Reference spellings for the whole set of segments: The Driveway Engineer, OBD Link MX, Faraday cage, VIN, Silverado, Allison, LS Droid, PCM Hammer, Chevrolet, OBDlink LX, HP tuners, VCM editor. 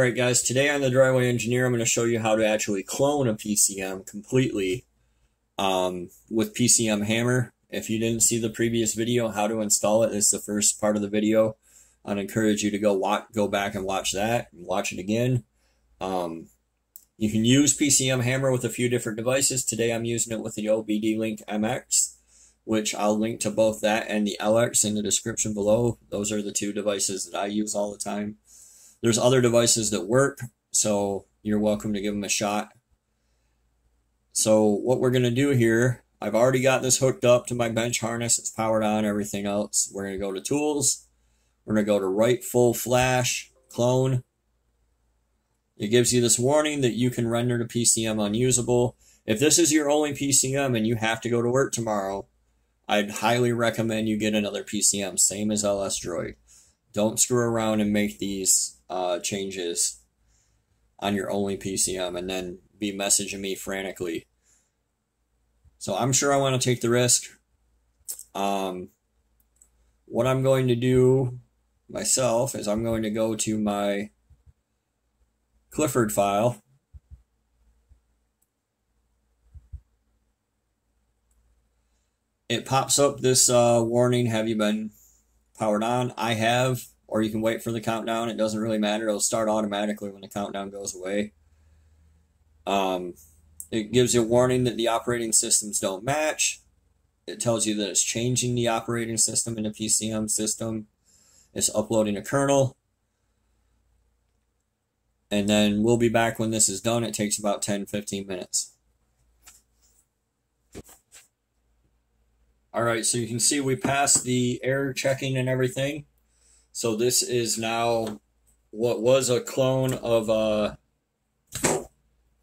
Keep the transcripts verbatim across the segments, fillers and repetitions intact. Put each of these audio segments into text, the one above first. Alright guys, today on The Driveway Engineer, I'm going to show you how to actually clone a P C M completely um, with P C M Hammer. If you didn't see the previous video, how to install it, it's the first part of the video. I'd encourage you to go watch, go back and watch that, and watch it again. Um, you can use P C M Hammer with a few different devices. Today I'm using it with the O B D Link M X, which I'll link to both that and the L X in the description below. Those are the two devices that I use all the time. There's other devices that work, so you're welcome to give them a shot. So what we're going to do here, I've already got this hooked up to my bench harness. It's powered on, everything else. We're going to go to Tools. We're going to go to Write Full Flash, Clone. It gives you this warning that you can render the P C M unusable. If this is your only P C M and you have to go to work tomorrow, I'd highly recommend you get another P C M, same as L S Droid. Don't screw around and make these Uh, changes on your only P C M and then be messaging me frantically. So I'm sure I want to take the risk. Um, what I'm going to do myself is I'm going to go to my Clifford file. It pops up this uh, warning, have you been powered on? I have. Or you can wait for the countdown. It doesn't really matter. It'll start automatically when the countdown goes away. Um, it gives you a warning that the operating systems don't match. It tells you that it's changing the operating system in the P C M system. It's uploading a kernel. And then we'll be back when this is done. It takes about ten to fifteen minutes. Alright, so you can see we passed the error checking and everything. So this is now what was a clone of uh,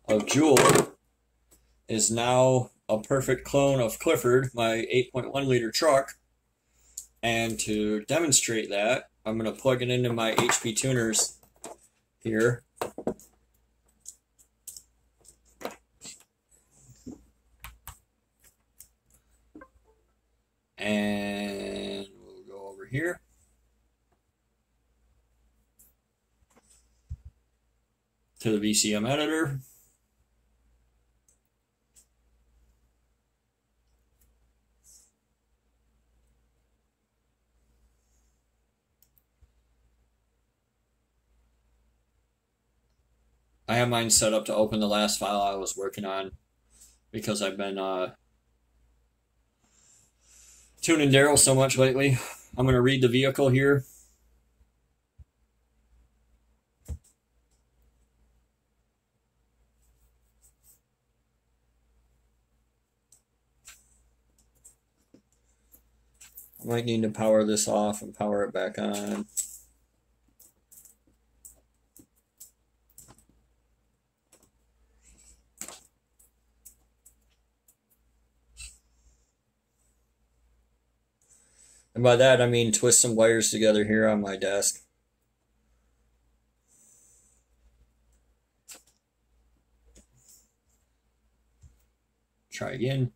of Jewel is now a perfect clone of Clifford, my eight point one liter truck. And to demonstrate that, I'm going to plug it into my H P tuners here. And we'll go over here. To the V C M editor. I have mine set up to open the last file I was working on because I've been uh, tuning Daryl so much lately. I'm going to read the vehicle here. Might need to power this off and power it back on. And by that, I mean twist some wires together here on my desk. Try again.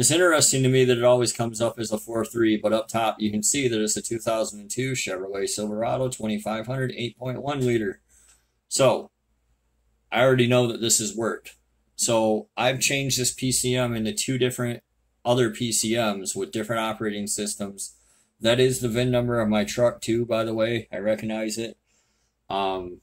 It's interesting to me that it always comes up as a four three, but up top you can see that it's a two thousand two Chevrolet Silverado twenty-five hundred eight point one liter. So I already know that this has worked. So I've changed this P C M into two different other P C Ms with different operating systems. That is the V I N number of my truck too, by the way. I recognize it. Um,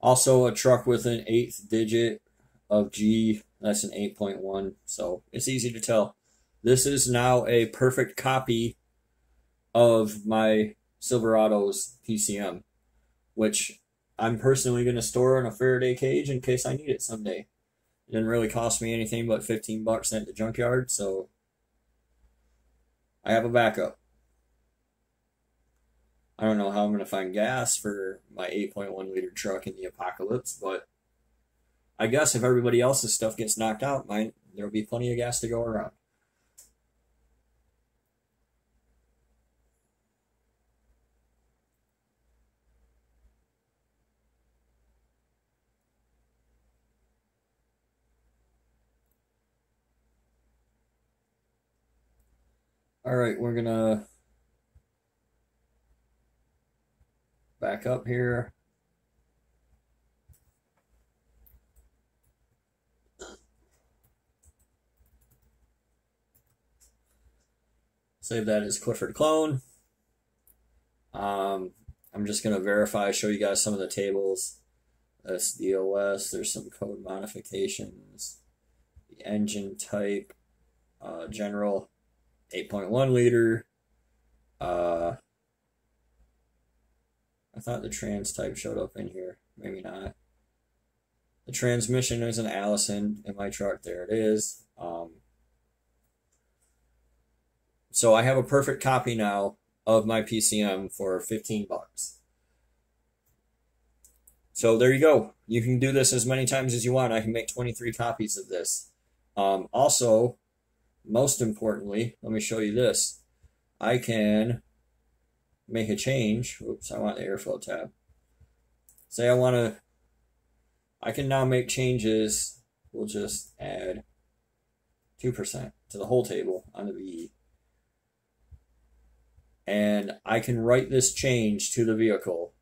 also a truck with an eighth digit of G. That's an eight point one, so it's easy to tell. This is now a perfect copy of my Silverado's P C M, which I'm personally going to store in a Faraday cage in case I need it someday. It didn't really cost me anything but fifteen bucks at the junkyard, so I have a backup. I don't know how I'm going to find gas for my eight point one liter truck in the apocalypse, but I guess if everybody else's stuff gets knocked out, mine, there'll be plenty of gas to go around. All right, we're gonna back up here. Save that as Clifford clone. Um, I'm just going to verify, show you guys some of the tables. That's the O S. There's some code modifications. The engine type, uh, general, eight point one liter. Uh, I thought the trans type showed up in here. Maybe not. The transmission is an Allison in my truck. There it is. Um, so I have a perfect copy now of my P C M for fifteen bucks. So there you go. You can do this as many times as you want. I can make twenty-three copies of this. Um, also, most importantly, let me show you this. I can make a change. Oops, I want the airflow tab. Say I want to, I can now make changes. We'll just add two percent to the whole table on the V E. And I can write this change to the vehicle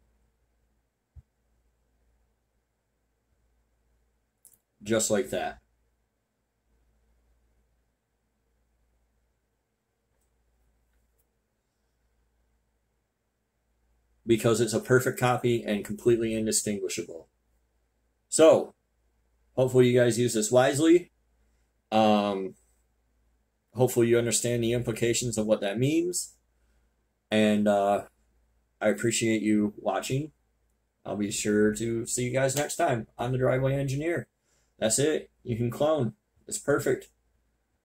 just like that. Because it's a perfect copy and completely indistinguishable. So, hopefully you guys use this wisely. Um, hopefully you understand the implications of what that means. And uh, I appreciate you watching. I'll be sure to see you guys next time on The Driveway Engineer. That's it. You can clone. It's perfect.